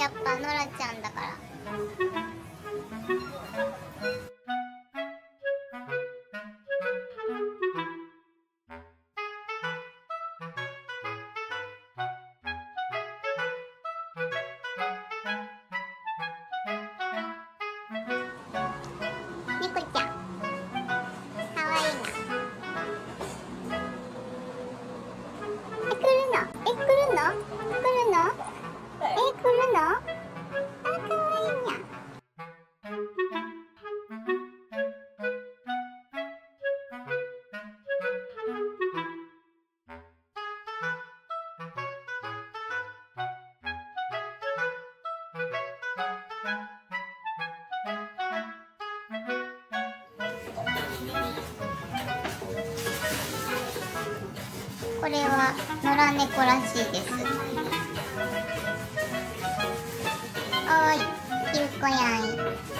やっぱノラちゃんだから。これは野良猫らしいです。おーい、ゆうこやん。